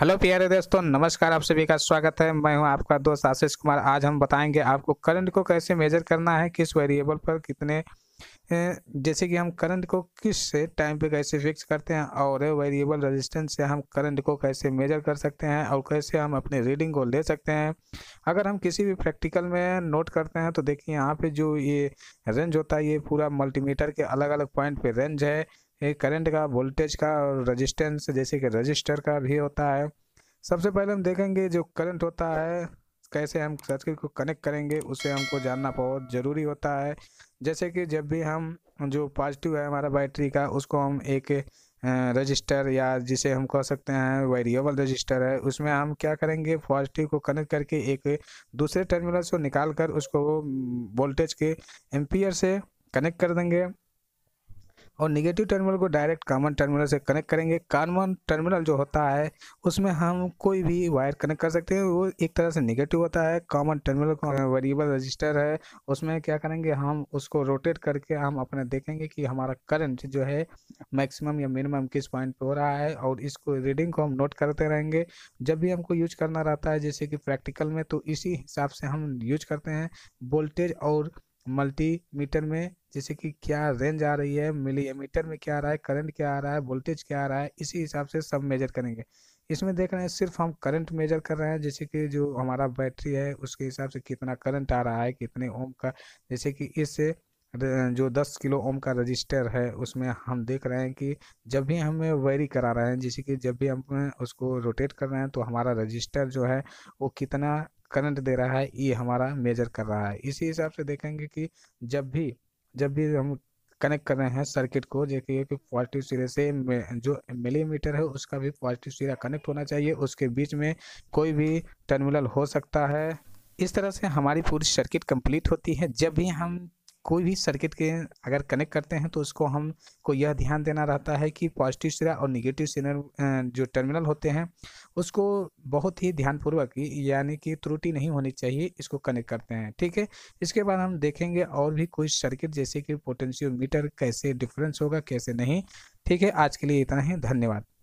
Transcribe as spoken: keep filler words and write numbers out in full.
Hello प्यारे दोस्तों, नमस्कार, आप सभी का स्वागत है। मैं हूं आपका दोस्त आशीष कुमार। आज हम बताएंगे आपको करंट को कैसे मेजर करना है, किस वेरिएबल पर कितने, जैसे कि हम करंट को किस टाइम पे कैसे फिक्स करते हैं और वेरिएबल रेजिस्टेंस से हम करंट को कैसे मेजर कर सकते हैं और कैसे हम अपने रीडिंग को ले सकते हैं। अगर हम किसी भी प्रैक्टिकल में नोट करते हैं तो देखिए यहाँ पर जो ये रेंज होता है ये पूरा मल्टीमीटर के अलग अलग पॉइंट पर रेंज है, ये करंट का, वोल्टेज का और रेजिस्टेंस जैसे कि रजिस्टर का भी होता है। सबसे पहले हम देखेंगे जो करंट होता है कैसे हम सर्किट को कनेक्ट करेंगे, उसे हमको जानना बहुत ज़रूरी होता है। जैसे कि जब भी हम जो पॉजिटिव है हमारा बैटरी का, उसको हम एक रजिस्टर या जिसे हम कह सकते हैं वेरिएबल रजिस्टर है, उसमें हम क्या करेंगे, पॉजिटिव को कनेक्ट करके एक दूसरे टर्मिनल से निकाल कर उसको वोल्टेज के एम्पियर से कनेक्ट कर देंगे और नेगेटिव टर्मिनल को डायरेक्ट कॉमन टर्मिनल से कनेक्ट करेंगे। कॉमन टर्मिनल जो होता है उसमें हम कोई भी वायर कनेक्ट कर सकते हैं, वो एक तरह से नेगेटिव होता है। कॉमन टर्मिनल को वेरिएबल रजिस्टर है, उसमें क्या करेंगे हम उसको रोटेट करके हम अपने देखेंगे कि हमारा करंट जो है मैक्सिमम या मिनिमम किस पॉइंट पे हो रहा है और इसको रीडिंग को हम नोट करते रहेंगे जब भी हमको यूज करना रहता है, जैसे कि प्रैक्टिकल में। तो इसी हिसाब से हम यूज करते हैं वोल्टेज और मल्टीमीटर में, जैसे कि क्या रेंज आ रही है, मिलीमीटर में क्या आ रहा है, करंट क्या आ रहा है, वोल्टेज क्या आ रहा है, इसी हिसाब से सब मेजर करेंगे। इसमें देख रहे हैं सिर्फ हम करंट मेजर कर रहे हैं, जैसे कि जो हमारा बैटरी है उसके हिसाब से कितना करंट आ रहा है, कितने ओम का। जैसे कि इससे जो दस किलो ओम का रजिस्टर है उसमें हम देख रहे हैं कि जब भी हमें वेरी करा रहे हैं, जैसे कि जब भी हम उसको रोटेट कर रहे हैं तो हमारा रजिस्टर जो है वो कितना करंट दे रहा है, ये हमारा मेजर कर रहा है। इसी हिसाब से देखेंगे कि जब भी जब भी हम कनेक्ट कर रहे हैं सर्किट को, देखिए कि पॉजिटिव सिरे से जो मिलीमीटर है उसका भी पॉजिटिव सिरा कनेक्ट होना चाहिए, उसके बीच में कोई भी टर्मिनल हो सकता है। इस तरह से हमारी पूरी सर्किट कंप्लीट होती है। जब भी हम कोई भी सर्किट के अगर कनेक्ट करते हैं तो उसको हमको यह ध्यान देना रहता है कि पॉजिटिव सिरा और निगेटिव सिरा जो टर्मिनल होते हैं उसको बहुत ही ध्यानपूर्वक, यानी कि त्रुटि नहीं होनी चाहिए, इसको कनेक्ट करते हैं, ठीक है। इसके बाद हम देखेंगे और भी कोई सर्किट जैसे कि पोटेंशियोमीटर, कैसे डिफरेंस होगा कैसे नहीं, ठीक है। आज के लिए इतना ही, धन्यवाद।